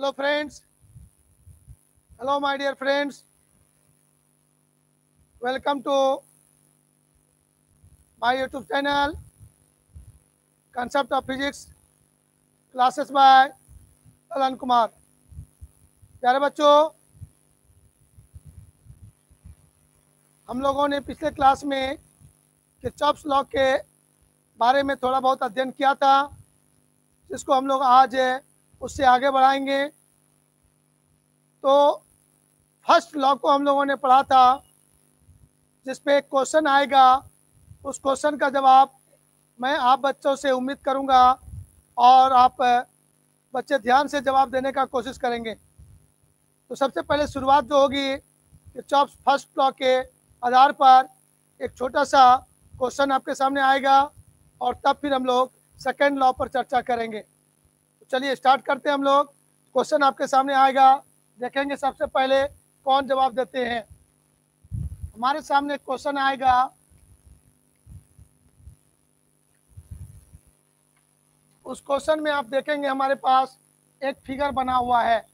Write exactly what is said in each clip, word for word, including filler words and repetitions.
hello friends, hello my dear friends, welcome to my YouTube channel Concept of Physics Classes by Lalan Kumar. प्यारे बच्चों, हम लोगों ने पिछले क्लास में किरचॉफ्स लॉ के बारे में थोड़ा बहुत अध्ययन किया था, जिसको हम लोग आज उससे आगे बढ़ाएंगे। तो फर्स्ट लॉ को हम लोगों ने पढ़ा था, जिसपे एक क्वेश्चन आएगा। उस क्वेश्चन का जवाब मैं आप बच्चों से उम्मीद करूंगा और आप बच्चे ध्यान से जवाब देने का कोशिश करेंगे। तो सबसे पहले शुरुआत जो होगी किरचॉफ्स फर्स्ट लॉ के आधार पर एक छोटा सा क्वेश्चन आपके सामने आएगा और तब फिर हम लोग सेकेंड लॉ पर चर्चा करेंगे। तो चलिए स्टार्ट करते हैं हम लोग। क्वेश्चन आपके सामने आएगा, देखेंगे सबसे पहले कौन जवाब देते हैं। हमारे सामने क्वेश्चन आएगा, उस क्वेश्चन में आप देखेंगे हमारे पास एक फिगर बना हुआ है।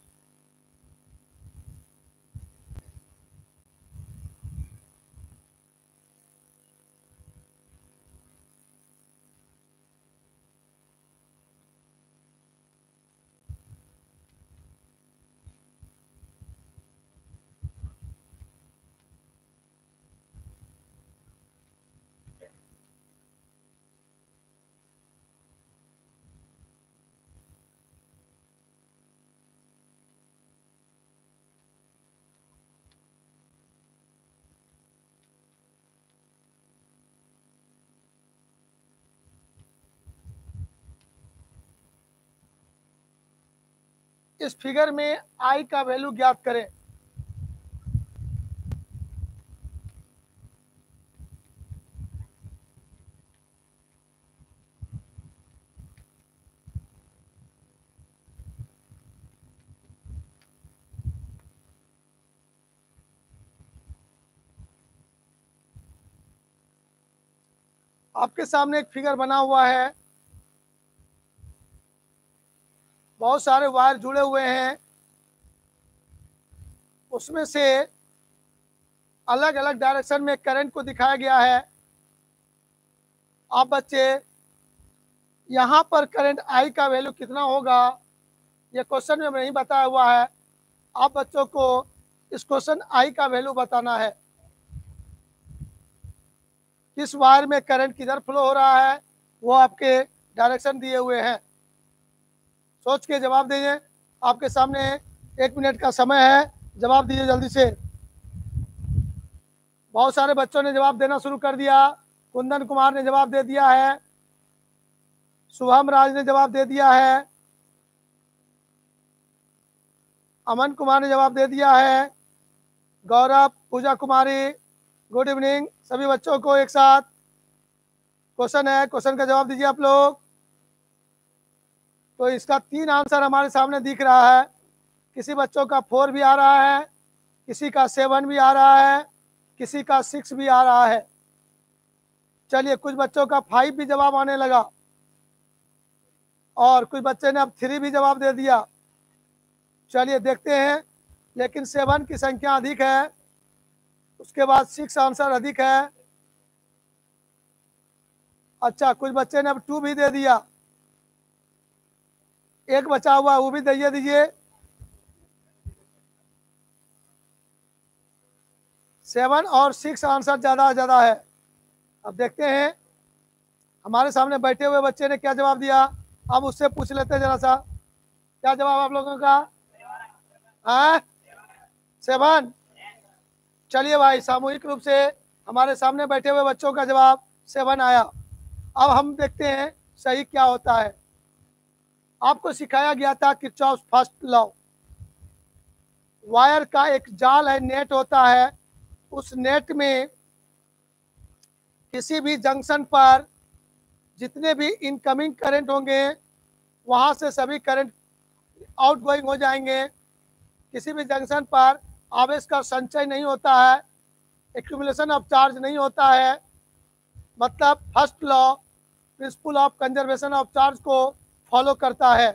इस फिगर में आई का वैल्यू ज्ञात करें। आपके सामने एक फिगर बना हुआ है, बहुत सारे वायर जुड़े हुए हैं, उसमें से अलग अलग डायरेक्शन में करंट को दिखाया गया है। आप बच्चे यहाँ पर करंट आई का वैल्यू कितना होगा ये क्वेश्चन में नहीं बताया हुआ है। आप बच्चों को इस क्वेश्चन आई का वैल्यू बताना है। इस वायर में करंट किधर फ्लो हो रहा है वो आपके डायरेक्शन दिए हुए हैं। सोच के जवाब दीजिए, आपके सामने एक मिनट का समय है, जवाब दीजिए जल्दी से। बहुत सारे बच्चों ने जवाब देना शुरू कर दिया। कुंदन कुमार ने जवाब दे दिया है, शुभम राज ने जवाब दे दिया है, अमन कुमार ने जवाब दे दिया है, गौरव, पूजा कुमारी, गुड इवनिंग। सभी बच्चों को एक साथ क्वेश्चन है, क्वेश्चन का जवाब दीजिए आप लोग। तो इसका तीन आंसर हमारे सामने दिख रहा है। किसी बच्चों का फोर भी आ रहा है, किसी का सेवन भी आ रहा है, किसी का सिक्स भी आ रहा है। चलिए, कुछ बच्चों का फाइव भी जवाब आने लगा और कुछ बच्चे ने अब थ्री भी जवाब दे दिया। चलिए देखते हैं, लेकिन सेवन की संख्या अधिक है, उसके बाद सिक्स आंसर अधिक है। अच्छा, कुछ बच्चे ने अब टू भी दे दिया, एक बचा हुआ वो भी दे दीजिए। सेवन और सिक्स आंसर ज्यादा ज्यादा है। अब देखते हैं हमारे सामने बैठे हुए बच्चे ने क्या जवाब दिया, अब उससे पूछ लेते हैं जरा सा। क्या जवाब आप लोगों का है? सेवन। चलिए भाई, सामूहिक रूप से हमारे सामने बैठे हुए बच्चों का जवाब सेवन आया। अब हम देखते हैं सही क्या होता है। आपको सिखाया गया था किरचॉफ्स फर्स्ट लॉ। वायर का एक जाल है, नेट होता है। उस नेट में किसी भी जंक्शन पर जितने भी इनकमिंग करंट होंगे वहां से सभी करंट आउटगोइंग हो जाएंगे। किसी भी जंक्शन पर आवेश का संचय नहीं होता है, एक्यूमुलेशन ऑफ चार्ज नहीं होता है। मतलब first law principle of conservation of charge को फॉलो करता है।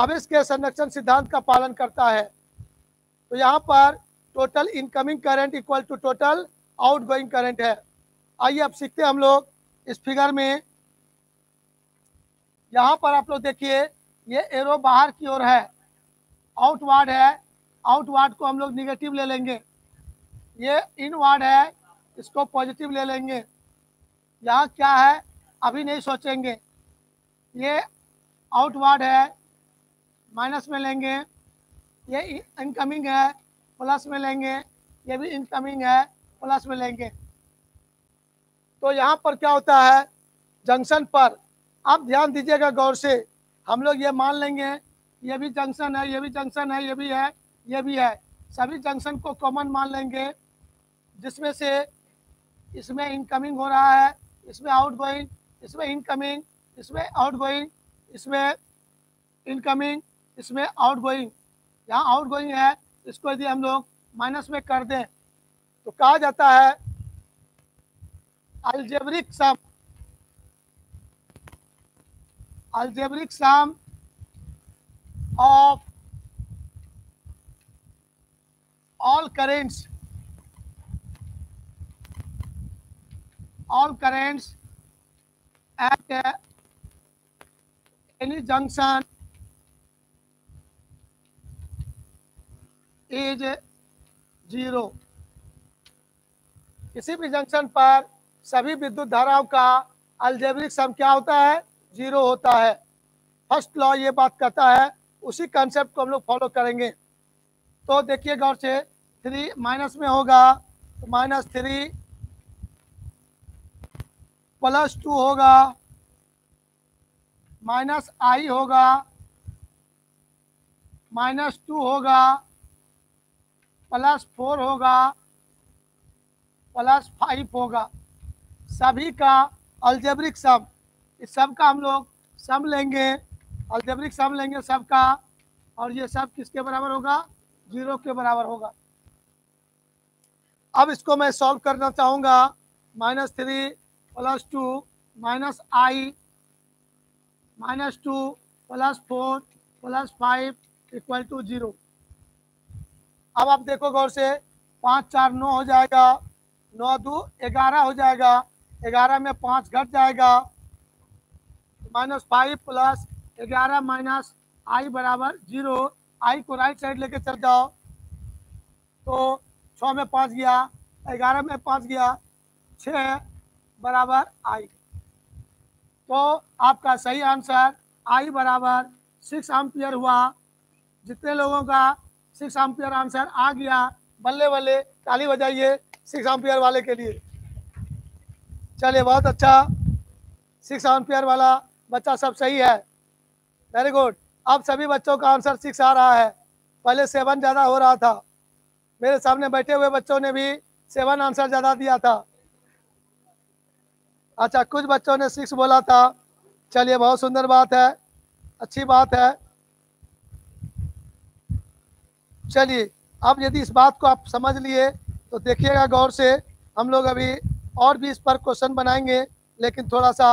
आवेश के संरक्षण सिद्धांत का पालन करता है। तो यहाँ पर total incoming current equal to total outgoing current है। आइए अब सीखते हैं हम लोग इस फिगर में। यहाँ पर आप लोग देखिए ये एरो बाहर की ओर है, आउटवार्ड है, आउटवार्ड को हम लोग निगेटिव ले लेंगे। ये इनवार्ड है, इसको पॉजिटिव ले लेंगे। यहाँ क्या है अभी नहीं सोचेंगे, ये आउटवार्ड है माइनस में लेंगे, ये इनकमिंग है प्लस में लेंगे, ये भी इनकमिंग है प्लस में लेंगे। तो यहाँ पर क्या होता है जंक्शन पर, आप ध्यान दीजिएगा गौर से, हम लोग ये मान लेंगे ये भी जंक्शन है, ये भी जंक्शन है, ये भी है, ये भी है, सभी जंक्शन को कॉमन मान लेंगे, जिसमें से इसमें इनकमिंग हो रहा है, इसमें आउटगोइंग, इसमें इनकमिंग, इसमें आउटगोइंग, इसमें इनकमिंग, इसमें आउटगोइंग। यहाँ आउटगोइंग है, इसको यदि हम लोग माइनस में कर दें तो कहा जाता है algebraic sum, algebraic sum of all currents, all currents at any junction is zero. किसी भी जंक्शन पर सभी विद्युत धाराओं का अलजेब्रिक सम क्या होता है, जीरो होता है। फर्स्ट लॉ ये बात कहता है, उसी कंसेप्ट को हम लोग फॉलो करेंगे। तो देखिए गौर से, थ्री माइनस में होगा तो माइनस थ्री, प्लस टू होगा माइनस आई होगा, माइनस टू होगा प्लस फोर होगा, प्लस फाइव होगा। सभी का अलजेब्रिक सम, इस सब का हम लोग सम लेंगे, अलजेब्रिक सम लेंगे सबका, और ये सब किसके बराबर होगा, जीरो के बराबर होगा। अब इसको मैं सॉल्व करना चाहूँगा, minus three plus two minus I minus two plus four plus five equal to zero. अब आप देखो गौर से, पाँच चार नौ हो जाएगा, नौ दो ग्यारह हो जाएगा, ग्यारह में पाँच घट जाएगा, माइनस फाइव प्लस ग्यारह माइनस आई बराबर जीरो। आई को राइट साइड लेके चल जाओ तो छः में पाँच गया, ग्यारह में पाँच गया, छः बराबर आई। तो आपका सही आंसर आई बराबर सिक्स एम्पियर हुआ। जितने लोगों का सिक्स एम्पियर आंसर आ गया, बल्ले बल्ले ताली बजाइए सिक्स एम्पियर वाले के लिए। चलिए बहुत अच्छा, सिक्स एम्पियर वाला बच्चा सब सही है, वेरी गुड। अब सभी बच्चों का आंसर सिक्स आ रहा है, पहले सेवन ज़्यादा हो रहा था, मेरे सामने बैठे हुए बच्चों ने भी सेवन आंसर ज़्यादा दिया था। अच्छा, कुछ बच्चों ने सिक्स बोला था, चलिए बहुत सुंदर बात है, अच्छी बात है। चलिए अब यदि इस बात को आप समझ लिए तो देखिएगा गौर से, हम लोग अभी और भी इस पर क्वेश्चन बनाएंगे, लेकिन थोड़ा सा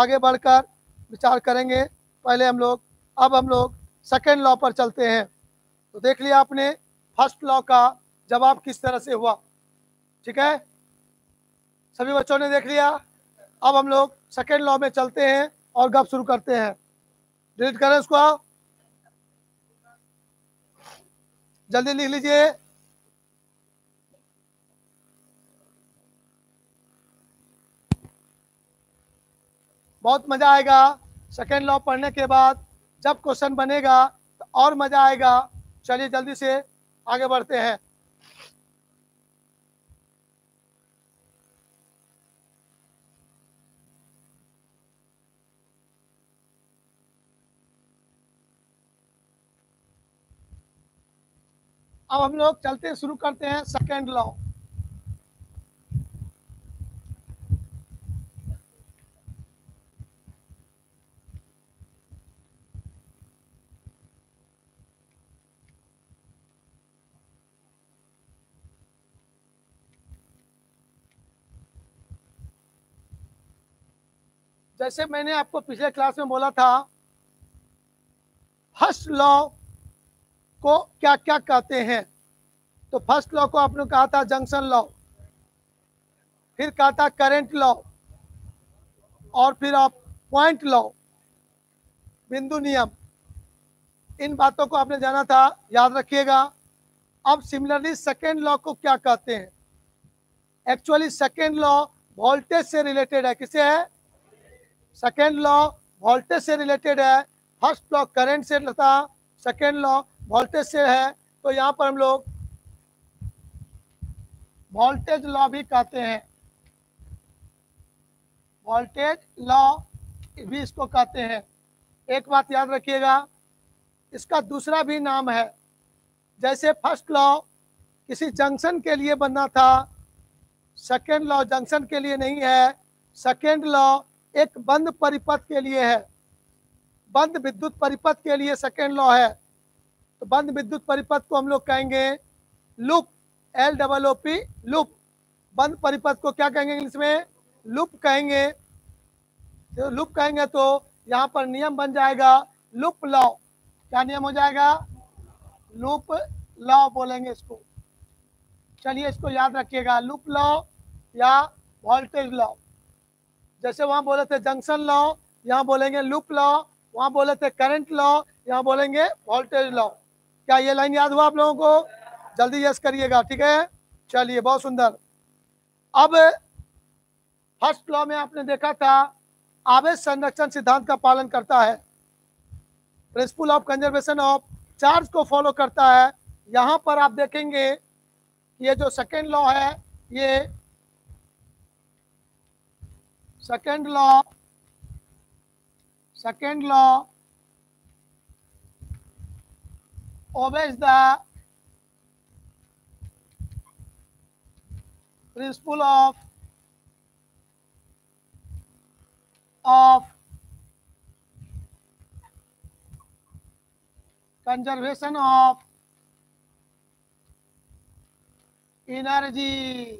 आगे बढ़कर विचार करेंगे। पहले हम लोग अब हम लोग सेकेंड लॉ पर चलते हैं। तो देख लिया आपने फर्स्ट लॉ का जवाब किस तरह से हुआ, ठीक है, सभी बच्चों ने देख लिया। अब हम लोग सेकेंड लॉ में चलते हैं और गप शुरू करते हैं। डिलीट करें उसको, जल्दी लिख लीजिए। बहुत मजा आएगा सेकेंड लॉ पढ़ने के बाद, जब क्वेश्चन बनेगा तो और मजा आएगा। चलिए जल्दी से आगे बढ़ते हैं। अब हम लोग चलते शुरू करते हैं सेकेंड लॉ। जैसे मैंने आपको पिछले क्लास में बोला था, फर्स्ट लॉ को क्या क्या कहते हैं? तो फर्स्ट लॉ को आपने कहा था जंक्शन लॉ, फिर कहा था करंट लॉ, और फिर आप पॉइंट लॉ, बिंदु नियम, इन बातों को आपने जाना था, याद रखिएगा। अब सिमिलरली सेकेंड लॉ को क्या कहते हैं? एक्चुअली सेकेंड लॉ वोल्टेज से रिलेटेड है। किसे है? सेकेंड लॉ वोल्टेज से रिलेटेड है। फर्स्ट लॉ करंट से था, सेकेंड लॉ वोल्टेज से है। तो यहाँ पर हम लोग वोल्टेज लॉ भी कहते हैं, वोल्टेज लॉ भी इसको कहते हैं। एक बात याद रखिएगा, इसका दूसरा भी नाम है। जैसे फर्स्ट लॉ किसी जंक्शन के लिए बनना था, सेकेंड लॉ जंक्शन के लिए नहीं है, सेकेंड लॉ एक बंद परिपथ के लिए है। बंद विद्युत परिपथ के लिए सेकेंड लॉ है। तो बंद विद्युत परिपथ को हम लोग कहेंगे loop, L double O P loop. बंद परिपथ को क्या कहेंगे इंग्लिश में? लूप कहेंगे। तो लूप कहेंगे तो यहाँ पर नियम बन जाएगा लूप लॉ। क्या नियम हो जाएगा? लूप लॉ बोलेंगे इसको। चलिए इसको याद रखिएगा, लूप लॉ या वोल्टेज लॉ। जैसे वहाँ बोले थे जंक्शन लॉ, यहाँ बोलेंगे लूप लॉ, वहाँ बोले थे करंट लॉ, यहाँ बोलेंगे वोल्टेज लॉ। क्या ये लाइन याद हुआ आप लोगों को? जल्दी यस करिएगा, ठीक है। चलिए बहुत सुंदर। अब फर्स्ट लॉ में आपने देखा था आवेश संरक्षण सिद्धांत का पालन करता है, principle of conservation of charge को फॉलो करता है। यहाँ पर आप देखेंगे ये जो सेकेंड लॉ है, ये second law Second law obeys the principle of conservation of energy.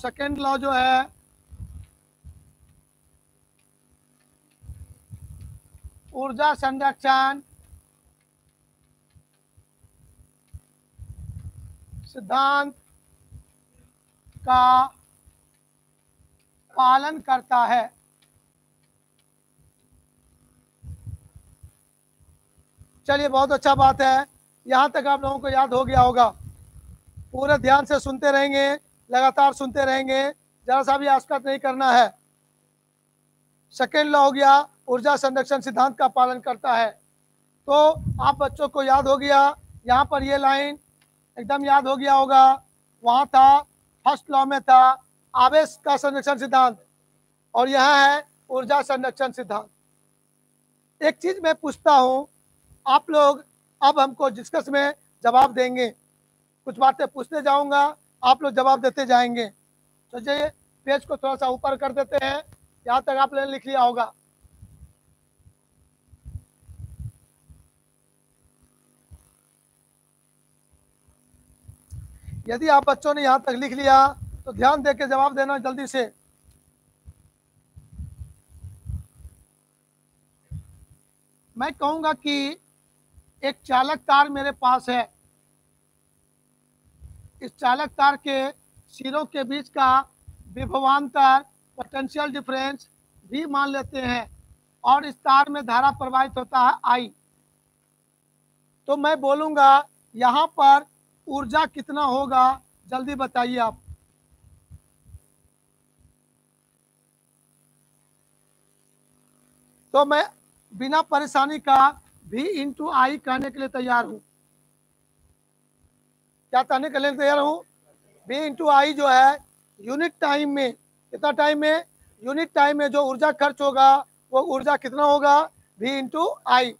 Second law जो है ऊर्जा संरक्षण सिद्धांत का पालन करता है। चलिए बहुत अच्छा बात है, यहाँ तक आप लोगों को याद हो गया होगा। पूरा ध्यान से सुनते रहेंगे, लगातार सुनते रहेंगे, जरा सा भी आसपास नहीं करना है। सेकेंड लॉ हो गया ऊर्जा संरक्षण सिद्धांत का पालन करता है। तो आप बच्चों को याद हो गया, यहाँ पर ये लाइन एकदम याद हो गया होगा। वहाँ था फर्स्ट लॉ में था आवेश का संरक्षण सिद्धांत, और यहाँ है ऊर्जा संरक्षण सिद्धांत। एक चीज मैं पूछता हूँ, आप लोग अब हमको डिस्कस में जवाब देंगे। कुछ बातें पूछते जाऊंगा, आप लोग जवाब देते जाएंगे। तो ये पेज को थोड़ा सा ऊपर कर देते हैं, यहाँ तक आप लोगों ने लिख लिया होगा। यदि आप बच्चों ने यहाँ तक लिख लिया तो ध्यान दे के जवाब देना जल्दी से। मैं कहूँगा कि एक चालक तार मेरे पास है, इस चालक तार के सिरों के बीच का विभवांतर पोटेंशियल डिफरेंस भी मान लेते हैं, और इस तार में धारा प्रवाहित होता है आई। तो मैं बोलूँगा यहाँ पर ऊर्जा कितना होगा, जल्दी बताइए आप। तो मैं बिना परेशानी का भी इंटू आई कहने के लिए तैयार हूं। क्या कहने के लिए तैयार हूं? भी इंटू आई जो है यूनिट टाइम में, कितना टाइम में? यूनिट टाइम में जो ऊर्जा खर्च होगा वो ऊर्जा कितना होगा? भी इंटू आई।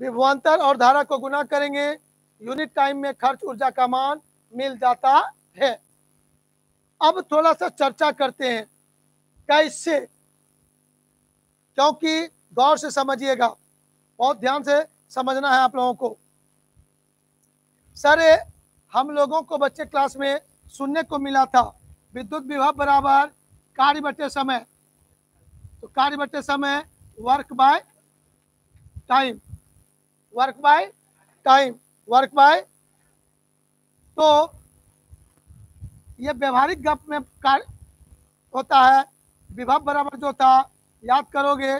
विभवांतर और धारा को गुना करेंगे, यूनिट टाइम में खर्च ऊर्जा का मान मिल जाता है। अब थोड़ा सा चर्चा करते हैं कैसे, क्योंकि गौर से समझिएगा, बहुत ध्यान से समझना है आप लोगों को। सर हम लोगों को बच्चे क्लास में सुनने को मिला था विद्युत विभव बराबर कार्य बटे समय, तो कार्य बटे समय work by time, work by time, work by. तो ये व्यवहारिक गप में कार्य होता है। विभव बराबर जो था याद करोगे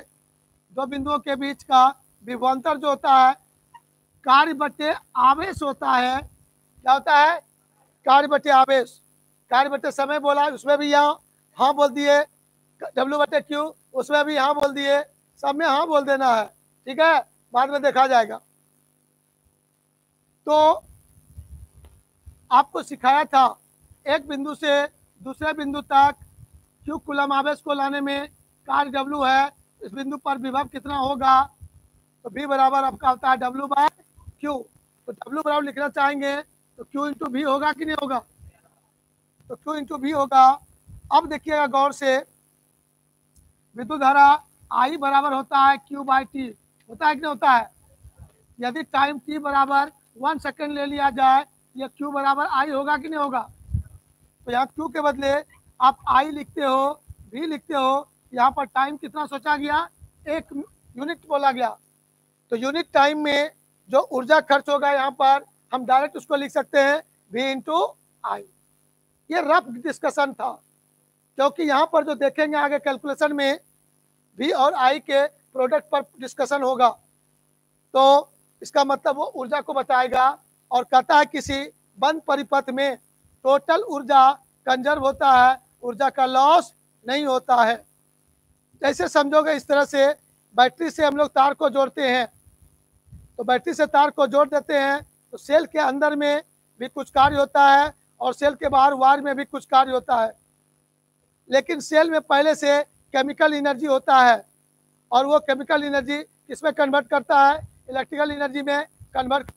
दो बिंदुओं के बीच का विभवांतर जो होता है कार्य बटे आवेश होता है। क्या होता है? कार्य बटे आवेश। कार्य बटे समय बोला उसमें भी यहाँ हाँ बोल दिए, डब्ल्यू बटे क्यू उसमें भी हाँ बोल दिए, सब में हाँ बोल देना है, ठीक है, बाद में देखा जाएगा। तो आपको सिखाया था एक बिंदु से दूसरे बिंदु तक क्यू कूलम आवेश को लाने में कार्य डब्ल्यू है, इस बिंदु पर विभव कितना होगा, तो बी बराबर आपका होता है डब्ल्यू बाय क्यू। तो डब्ल्यू बराबर लिखना चाहेंगे तो क्यू इंटू भी होगा कि नहीं होगा, तो क्यू इंटू भी होगा। अब देखिएगा गौर से, विद्युत धारा आई बराबर होता है क्यू बाई टी, होता है कि नहीं होता है? यदि टाइम टी बराबर वन सेकेंड ले लिया जाए, यह क्यू बराबर आई होगा कि नहीं होगा? तो यहाँ क्यू के बदले आप आई लिखते हो, भी लिखते हो। यहाँ पर टाइम कितना सोचा गया, एक यूनिट बोला गया, तो यूनिट टाइम में जो ऊर्जा खर्च होगा यहाँ पर हम डायरेक्ट उसको लिख सकते हैं वी इंटू आई। ये रफ डिस्कशन था, क्योंकि यहाँ पर जो देखेंगे आगे कैलकुलेशन में वी और आई के प्रोडक्ट पर डिस्कशन होगा, तो इसका मतलब वो ऊर्जा को बताएगा। और कहता है किसी बंद परिपथ में टोटल ऊर्जा कंजर्व होता है, ऊर्जा का लॉस नहीं होता है। जैसे समझोगे इस तरह से बैटरी से हम लोग तार को जोड़ते हैं, तो बैटरी से तार को जोड़ देते हैं, तो सेल के अंदर में भी कुछ कार्य होता है और सेल के बाहर वायर में भी कुछ कार्य होता है, लेकिन सेल में पहले से केमिकल एनर्जी होता है और वो केमिकल एनर्जी किसमें कन्वर्ट करता है, इलेक्ट्रिकल एनर्जी में कन्वर्ट।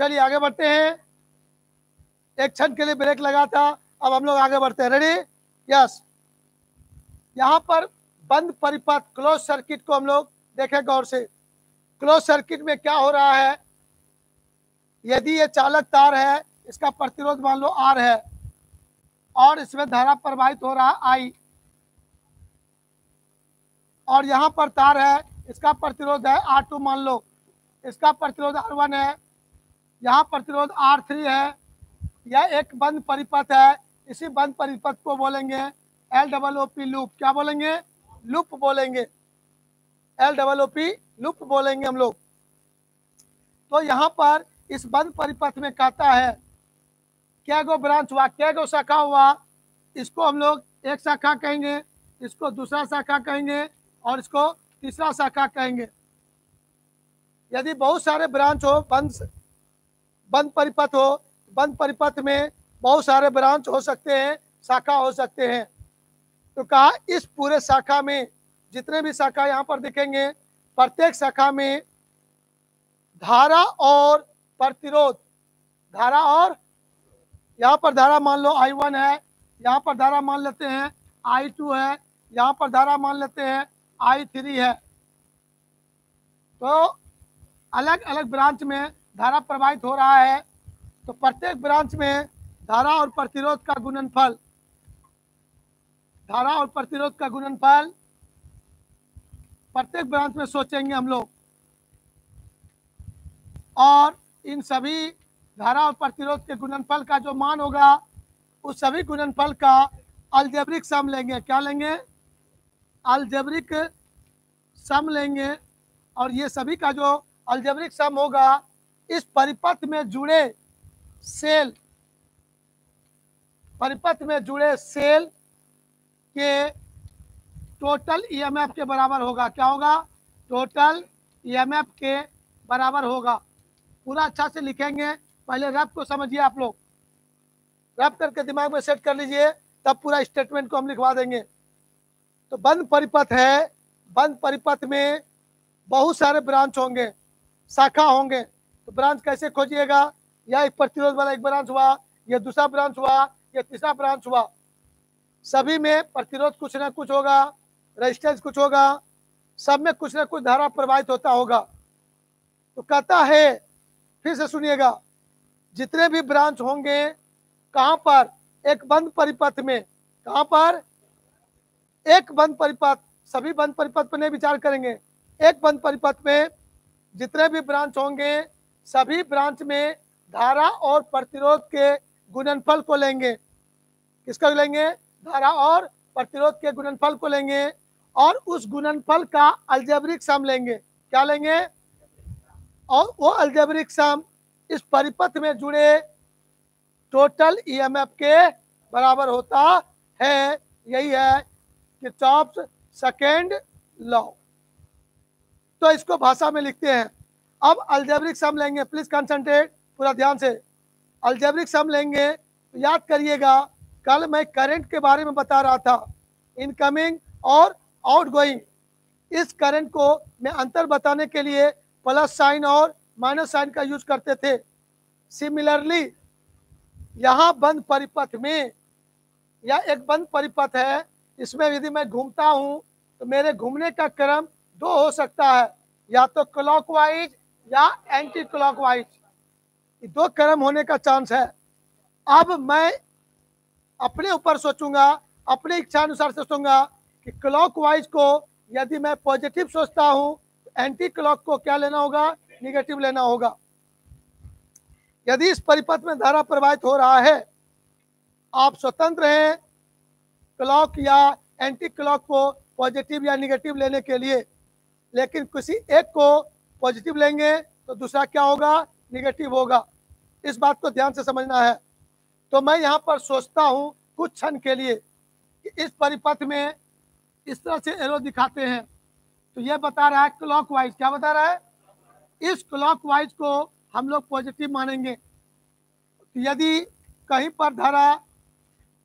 चलिए आगे बढ़ते हैं, एक क्षण के लिए ब्रेक लगा था, अब हम लोग आगे बढ़ते हैं। रेडी? यस। यहाँ पर बंद परिपथ क्लोज सर्किट को हम लोग देखें गौर से। क्लोज सर्किट में क्या हो रहा है, यदि ये चालक तार है, इसका प्रतिरोध मान लो आर है और इसमें धारा प्रवाहित हो रहा है आई, और यहाँ पर तार है, इसका प्रतिरोध है आर टू मान लो, इसका प्रतिरोध आर वन है, यहाँ प्रतिरोध आर थ्री है। यह एक बंद परिपथ है, इसी बंद परिपथ को बोलेंगे L double O P loop. क्या बोलेंगे? लूप बोलेंगे, L double O P loop बोलेंगे हम लोग। तो यहाँ पर इस बंद परिपथ में कहता है क्या गो ब्रांच हुआ, क्या गो शाखा हुआ, इसको हम लोग एक शाखा कहेंगे, इसको दूसरा शाखा कहेंगे और इसको तीसरा शाखा कहेंगे। यदि बहुत सारे ब्रांच हो बंद बंद परिपथ हो, बंद परिपथ में बहुत सारे ब्रांच हो सकते हैं, शाखा हो सकते हैं। तो कहा इस पूरे शाखा में जितने भी शाखा यहाँ पर दिखेंगे, प्रत्येक शाखा में धारा और प्रतिरोध, धारा और यहाँ पर धारा मान लो आई वन है, यहाँ पर धारा मान लेते हैं आई टू है, यहाँ पर धारा मान लेते हैं आई थ्री है। तो अलग अलग ब्रांच में धारा प्रवाहित हो रहा है, तो प्रत्येक ब्रांच में धारा और प्रतिरोध का गुणनफल, धारा और प्रतिरोध का गुणनफल प्रत्येक ब्रांच में सोचेंगे हम लोग। और इन सभी धारा और प्रतिरोध के गुणनफल का जो मान होगा, उस सभी गुणनफल का अलजेब्रिक सम लेंगे। क्या लेंगे? अलजेब्रिक सम लेंगे। और ये सभी का जो अलजेब्रिक सम होगा, इस परिपथ में जुड़े सेल, परिपथ में जुड़े सेल के टोटल ईएमएफ के बराबर होगा। क्या होगा? टोटल ईएमएफ के बराबर होगा। पूरा अच्छा से लिखेंगे, पहले रफ को समझिए आप लोग, रफ करके दिमाग में सेट कर लीजिए, तब पूरा स्टेटमेंट को हम लिखवा देंगे। तो बंद परिपथ है, बंद परिपथ में बहुत सारे ब्रांच होंगे, शाखा होंगे। तो ब्रांच कैसे खोजिएगा? यह एक प्रतिरोध वाला एक ब्रांच हुआ, यह दूसरा ब्रांच हुआ, यह तीसरा ब्रांच हुआ। सभी में प्रतिरोध कुछ ना कुछ होगा, रेजिस्टेंस कुछ होगा, सब में कुछ ना कुछ धारा प्रवाहित होता होगा। तो कहता है, फिर से सुनिएगा, जितने भी ब्रांच होंगे कहाँ पर? एक बंद परिपथ में। कहाँ पर? एक बंद परिपथ। सभी बंद परिपथ पर नहीं विचार करेंगे, एक बंद परिपथ में जितने भी ब्रांच होंगे, सभी ब्रांच में धारा और प्रतिरोध के गुणनफल को लेंगे। किसका लेंगे? धारा और प्रतिरोध के गुणनफल को लेंगे, और उस गुणनफल का अलजेब्रिक सम लेंगे। क्या लेंगे? और वो अलजेब्रिक सम इस परिपथ में जुड़े टोटल ईएमएफ के बराबर होता है। यही है किर्चॉफ सेकेंड लॉ। तो इसको भाषा में लिखते हैं। अब अलजेब्रिक सम लेंगे, प्लीज कंसंट्रेट, पूरा ध्यान से। अलजेब्रिक सम लेंगे तो याद करिएगा, कल मैं करंट के बारे में बता रहा था, इनकमिंग और आउटगोइंग। इस करंट को मैं अंतर बताने के लिए प्लस साइन और माइनस साइन का यूज करते थे। सिमिलरली यहाँ बंद परिपथ में, या एक बंद परिपथ है, इसमें यदि मैं घूमता हूँ तो मेरे घूमने का क्रम दो हो सकता है, या तो क्लॉकवाइज या एंटी क्लॉकवाइज, दो क्रम होने का चांस है। अब मैं अपने ऊपर सोचूंगा, अपने इच्छा अनुसार सोचूंगा कि क्लॉकवाइज को यदि मैं पॉजिटिव सोचता हूँ तो एंटी क्लॉक को क्या लेना होगा? निगेटिव लेना होगा। यदि इस परिपथ में धारा प्रवाहित हो रहा है, आप स्वतंत्र हैं क्लॉक या एंटी क्लॉक को पॉजिटिव या निगेटिव लेने के लिए, लेकिन किसी एक को पॉजिटिव लेंगे तो दूसरा क्या होगा? निगेटिव होगा। इस बात को ध्यान से समझना है। तो मैं यहाँ पर सोचता हूँ कुछ क्षण के लिए कि इस परिपथ में इस तरह से एरो दिखाते हैं, तो यह बता रहा है क्लॉकवाइज। क्या बता रहा है? इस क्लॉकवाइज को हम लोग पॉजिटिव मानेंगे। तो यदि कहीं पर धारा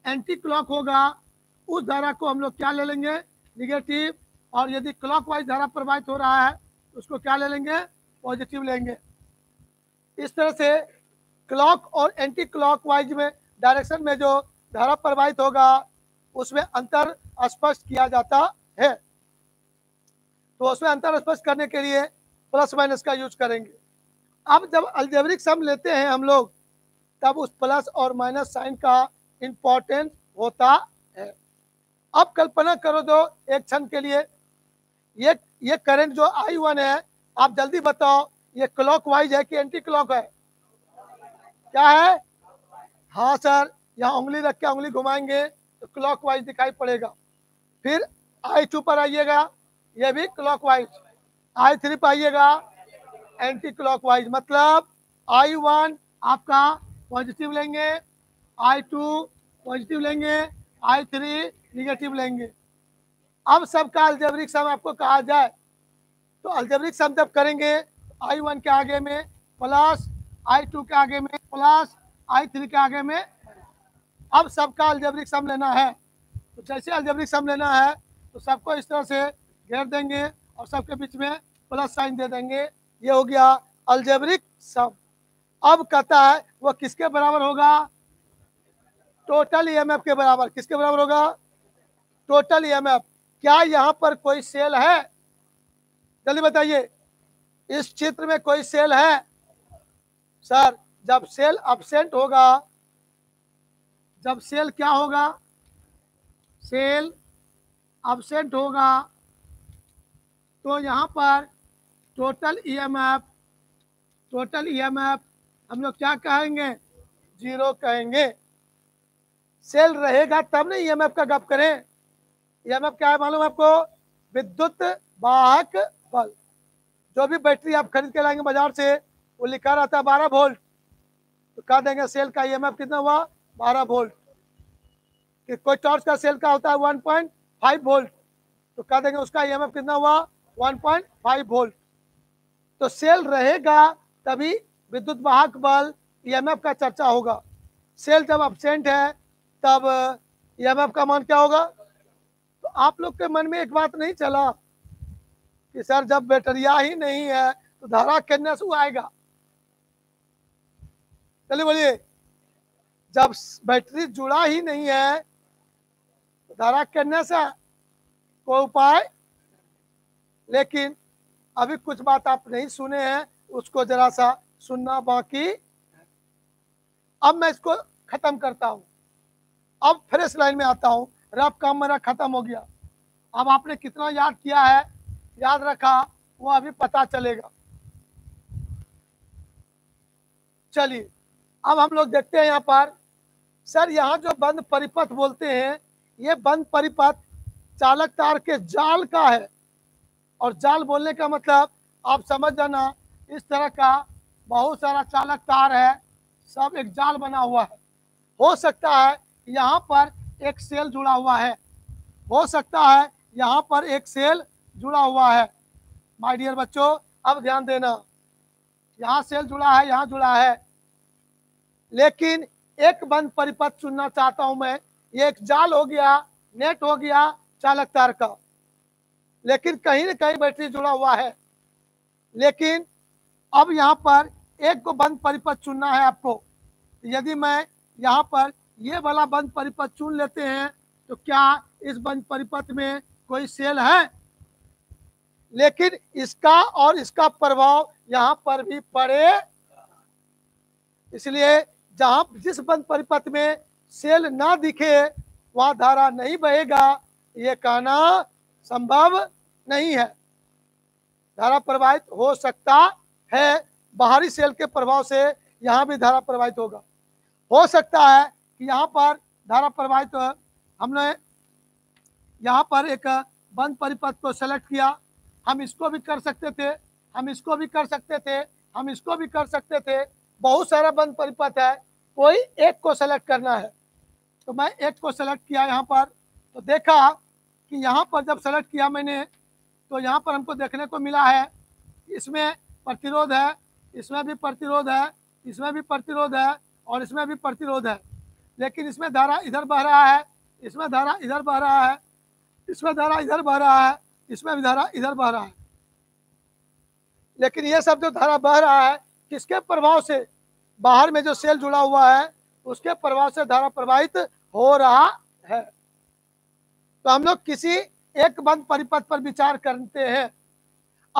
एंटी क्लॉक होगा, उस धारा को हम लोग क्या ले लेंगे? निगेटिव। और यदि क्लॉकवाइज धारा प्रवाहित हो रहा है, उसको क्या ले लेंगे? पॉजिटिव लेंगे। इस तरह से क्लॉक और एंटी क्लॉकवाइज में डायरेक्शन में जो धारा प्रवाहित होगा, उसमें अंतर स्पष्ट किया जाता है। तो उसमें अंतर स्पष्ट करने के लिए प्लस माइनस का यूज करेंगे। अब जब अलजेब्रिक सम लेते हैं हम लोग, तब उस प्लस और माइनस साइन का इम्पोर्टेंस होता है। अब कल्पना करो दो एक क्षण के लिए, ये ये करंट जो आई वन है, आप जल्दी बताओ ये क्लॉकवाइज है कि एंटी क्लॉक है? क्या है? हाँ सर, यहाँ उंगली रख के उंगली घुमाएंगे तो क्लॉकवाइज दिखाई पड़ेगा। फिर आई टू पर आइएगा, यह भी क्लॉकवाइज। आई थ्री पर आइएगा, एंटी क्लॉकवाइज। मतलब आई वन आपका पॉजिटिव लेंगे, आई टू पॉजिटिव लेंगे, आई थ्री निगेटिव लेंगे। अब सबका अलजेब्रिक सम आपको कहा जाए, तो अलजेब्रिक सम जब करेंगे आई वन के आगे में प्लस आई टू के आगे में प्लस, आई थ्री के आगे में। अब सबका अलजेब्रिक सम लेना है, तो जैसे अलजेब्रिक सम लेना है तो सबको इस तरह से घेर देंगे और सबके बीच में प्लस साइन दे देंगे। ये हो गया अलजेब्रिक सम। अब कहता है वो किसके बराबर होगा? टोटल ईएमएफ के बराबर। किसके बराबर होगा? Total EMF. क्या यहाँ पर कोई सेल है? जल्दी बताइए, इस चित्र में कोई सेल है? सर जब सेल एब्सेंट होगा, जब सेल क्या होगा? सेल एब्सेंट होगा तो यहाँ पर टोटल ईएमएफ, टोटल ईएमएफ हम लोग क्या कहेंगे? जीरो कहेंगे। सेल रहेगा तब नहीं ईएमएफ का गप करें। ईएमएफ क्या है मालूम आपको? विद्युत वाहक बल। जो भी बैटरी आप खरीद के लाएंगे बाजार से वो लिखा रहता है बारह वोल्ट, तो कह देंगे सेल का ईएमएफ कितना हुआ? बारह वोल्ट। कि कोई टॉर्च का सेल का होता है वन पॉइंट फाइव वोल्ट, तो कह देंगे उसका ईएमएफ कितना हुआ? One point five volt. तो सेल रहेगा तभी विद्युत वाहक बल ईएमएफ का चर्चा होगा। सेल जब एब्सेंट है तब ईएमएफ का मान क्या होगा? तो आप लोग के मन में एक बात नहीं चला कि सर जब बैटरिया ही नहीं है तो धारा कितने से आएगा? चलिए बोलिए, जब बैटरी जुड़ा ही नहीं है तो धारा कितने से कोई उपाय? लेकिन अभी कुछ बात आप नहीं सुने हैं, उसको जरा सा सुनना बाकी। अब मैं इसको खत्म करता हूँ, अब फ्रेश लाइन में आता हूँ। रफ काम मेरा खत्म हो गया। अब आपने कितना याद किया है, याद रखा, वो अभी पता चलेगा। चलिए अब हम लोग देखते हैं यहाँ पर। सर यहाँ जो बंद परिपथ बोलते हैं, ये बंद परिपथ चालक तार के जाल का है। और जाल बोलने का मतलब आप समझ जाना, इस तरह का बहुत सारा चालक तार है, सब एक जाल बना हुआ है। हो सकता है यहाँ पर एक सेल जुड़ा हुआ है, हो सकता है यहाँ पर एक सेल जुड़ा हुआ है। माय डियर बच्चों अब ध्यान देना, यहाँ सेल जुड़ा है, यहाँ जुड़ा है, लेकिन एक बंद परिपथ चुनना चाहता हूँ मैं। ये एक जाल हो गया, नेट हो गया चालक तार का, लेकिन कहीं ना कहीं बैटरी जुड़ा हुआ है। लेकिन अब यहाँ पर एक को बंद परिपथ चुनना है आपको। यदि मैं यहाँ पर ये वाला बंद परिपथ चुन लेते हैं तो क्या इस बंद परिपथ में कोई सेल है? लेकिन इसका और इसका प्रभाव यहाँ पर भी पड़े, इसलिए जहां जिस बंद परिपथ में सेल ना दिखे वहां धारा नहीं बहेगा, ये कहना संभव नहीं है। धारा प्रवाहित हो सकता है, बाहरी सेल के प्रभाव से यहाँ भी धारा प्रवाहित होगा। हो सकता है कि यहाँ पर धारा प्रवाहित, हमने यहाँ पर एक बंद परिपथ को सेलेक्ट किया, हम इसको भी कर सकते थे, हम इसको भी कर सकते थे, हम इसको भी कर सकते थे। बहुत सारा बंद परिपथ है, कोई एक को सेलेक्ट करना है, तो मैं एक को सेलेक्ट किया यहाँ पर। तो देखा कि यहाँ पर जब सेलेक्ट किया मैंने तो यहाँ पर हमको देखने को मिला है इसमें प्रतिरोध है, इसमें भी प्रतिरोध है, इसमें भी प्रतिरोध है और इसमें भी प्रतिरोध है। लेकिन इसमें धारा इधर बह रहा है, इसमें धारा इधर बह रहा है, इसमें धारा इधर बह रहा है, इसमें भी धारा इधर बह रहा है। लेकिन ये सब जो धारा बह रहा है किसके प्रभाव से? बाहर में जो सेल जुड़ा हुआ है उसके प्रभाव से धारा प्रवाहित हो रहा है। तो हम लोग किसी एक बंद परिपथ पर विचार करते हैं।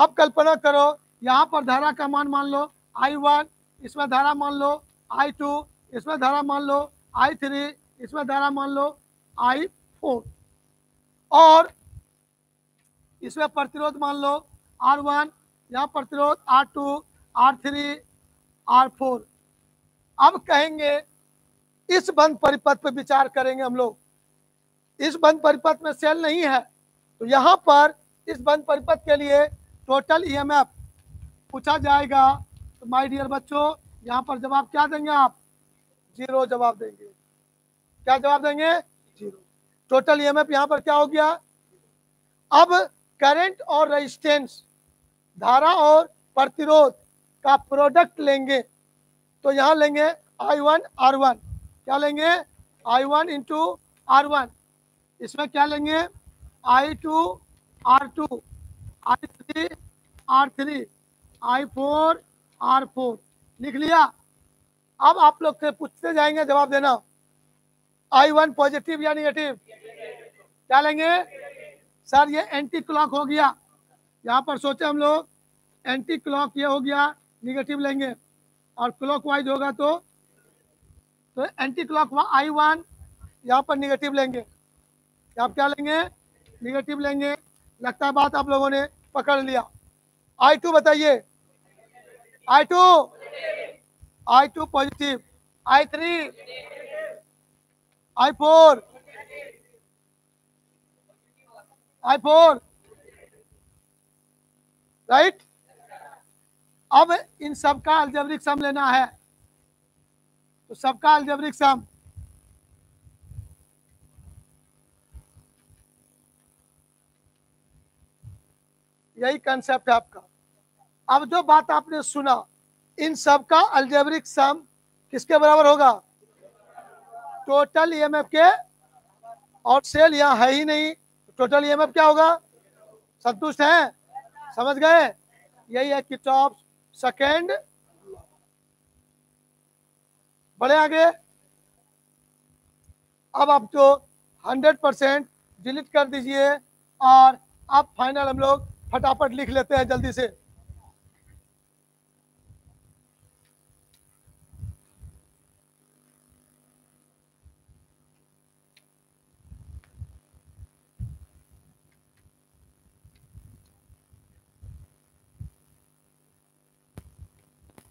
अब कल्पना करो यहाँ पर धारा का मान मान लो आई वन, इसमें धारा मान लो आई टू, इसमें धारा मान लो आई थ्री, इसमें धारा मान लो आई फोर, और इसमें प्रतिरोध मान लो आर वन, यहाँ प्रतिरोध R two, R three, R four. अब कहेंगे इस बंद परिपथ पर विचार करेंगे हम लोग। इस बंद परिपथ में सेल नहीं है तो यहाँ पर इस बंद परिपथ के लिए टोटल ईएमएफ पूछा जाएगा। तो माय डियर बच्चों यहाँ पर जवाब क्या देंगे आप? जीरो जवाब देंगे। क्या जवाब देंगे? जीरो। टोटल ईएमएफ यहाँ पर क्या हो गया? अब करंट और रेजिस्टेंस, धारा और प्रतिरोध का प्रोडक्ट लेंगे। तो यहाँ लेंगे आई वन आर वन, क्या लेंगे I one into R one, इसमें क्या लेंगे I two R two, I three R three, I four R four, लिख लिया। अब आप लोग से पूछते जाएंगे जवाब देना, आई वन पॉजिटिव या निगेटिव, क्या लेंगे सर ये एंटी क्लॉक हो गया, यहाँ पर सोचे हम लोग एंटी क्लॉक ये हो गया निगेटिव लेंगे, और क्लॉक वाइज होगा तो तो एंटी क्लॉक आई वन यहाँ पर निगेटिव लेंगे, आप क्या लेंगे निगेटिव लेंगे। लगता है बात आप लोगों ने पकड़ लिया। आई टू बताइए, I two I two positive, I three I four I four right. अब इन सबका अलजेब्रिक सम लेना है, तो सबका अलजेब्रिक सम यही कंसेप्ट है आपका। अब जो बात आपने सुना, इन सबका अलजेब्रिक सम किसके बराबर होगा? टोटल ईएमएफ के, और सेल यहाँ है ही नहीं, टोटल ईएमएफ क्या होगा? संतुष्ट हैं? समझ गए? यही है किर्चॉफ सेकेंड। बड़े आगे अब आप तो हंड्रेड परसेंट डिलीट कर दीजिए और आप फाइनल हम लोग फटाफट लिख लेते हैं जल्दी से।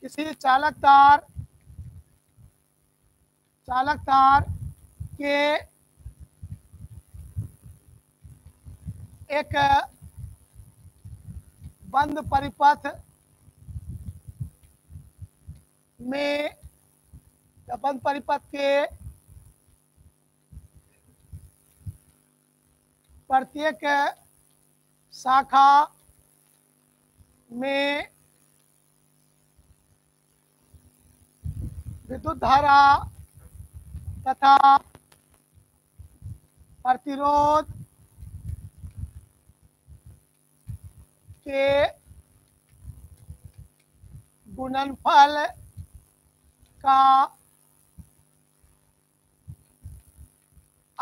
किसी चालक तार चालक तार के एक बंद परिपथ में बंद परिपथ के प्रत्येक शाखा में विद्युत धारा तथा प्रतिरोध के गुणनफल का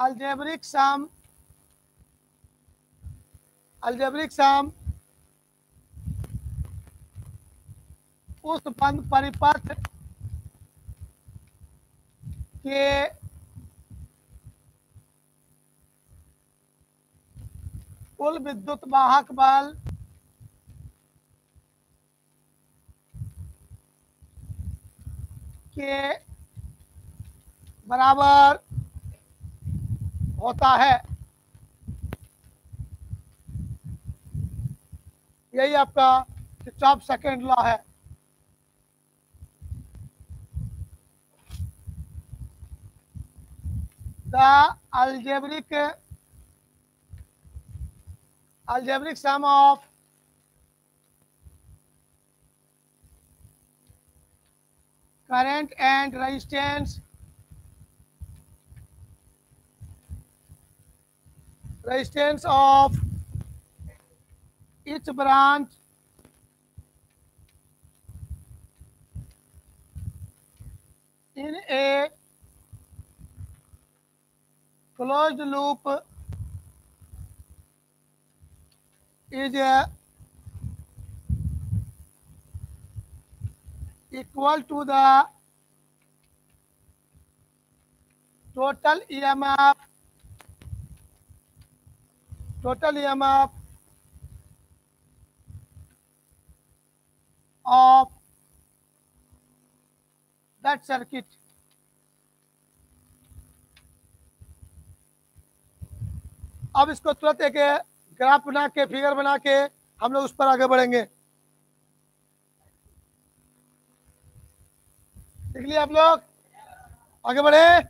अलजेब्रिक सम अलजेब्रिक सम उस बंद परिपथ के कुल विद्युत वाहक बल के बराबर होता है। यही आपका किर्चॉफ सेकेंड लॉ है। The algebraic algebraic sum of current and resistance resistance of each branch in a closed loop is equal to the total EMF total EMF of that circuit. अब इसको तुरंत एक ग्राफ बना के figure बना के हम लोग उस पर आगे बढ़ेंगे। देख लिया आप लोग, आगे बढ़े।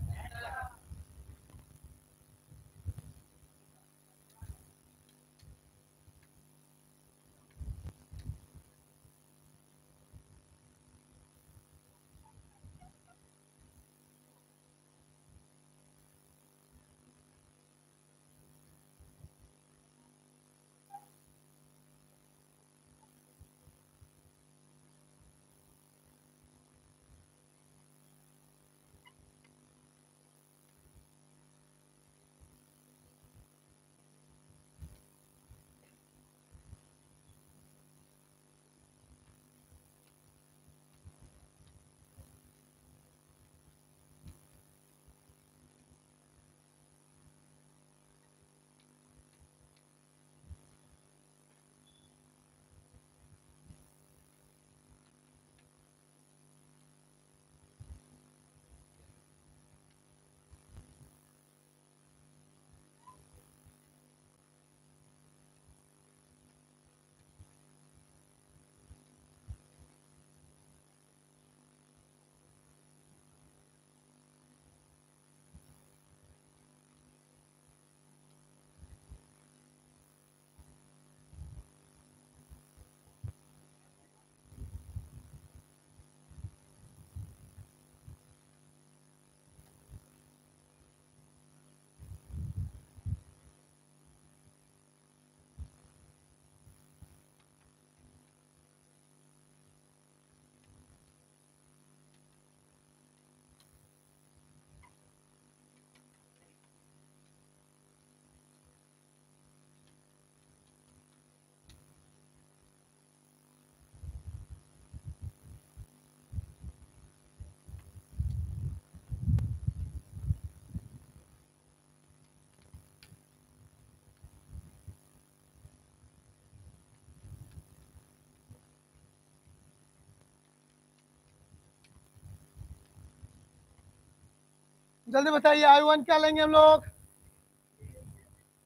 जल्दी बताइए आई वन क्या लेंगे हम लोग?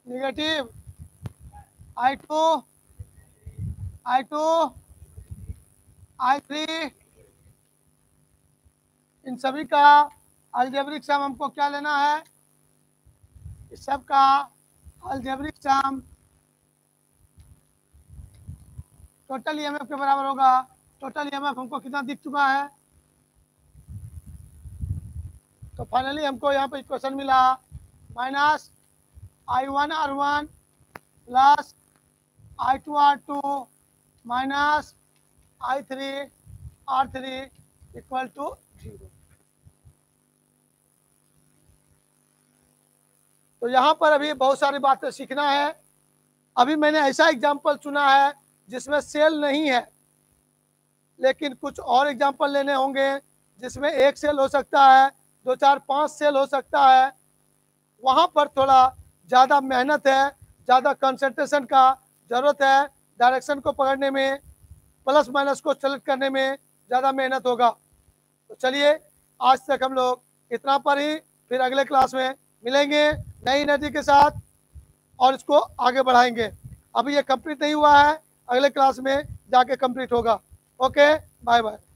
Negative. I two I two I three इन सभी का अलजेब्रिक सम हमको क्या लेना है? इस सब का अलजेब्रिक सम टोटल ईएमएफ के बराबर होगा। टोटल ईएमएफ हमको कितना दिख चुका है? तो फाइनली हमको यहाँ पे इक्वेशन मिला minus I one R one plus I two R two minus I three R three equal to zero. तो यहाँ पर अभी बहुत सारी बातें सीखना है। अभी मैंने ऐसा एग्जाम्पल चुना है जिसमें सेल नहीं है, लेकिन कुछ और एग्जाम्पल लेने होंगे जिसमें एक सेल हो सकता है, दो चार पाँच सेल हो सकता है। वहाँ पर थोड़ा ज़्यादा मेहनत है, ज़्यादा कंसंट्रेशन का ज़रूरत है। डायरेक्शन को पकड़ने में, प्लस माइनस को सेलेक्ट करने में ज़्यादा मेहनत होगा। तो चलिए आज तक हम लोग इतना पर ही, फिर अगले क्लास में मिलेंगे नई एनर्जी के साथ और इसको आगे बढ़ाएंगे। अभी ये कंप्लीट नहीं हुआ है, अगले क्लास में जाके कंप्लीट होगा। Okay, bye bye.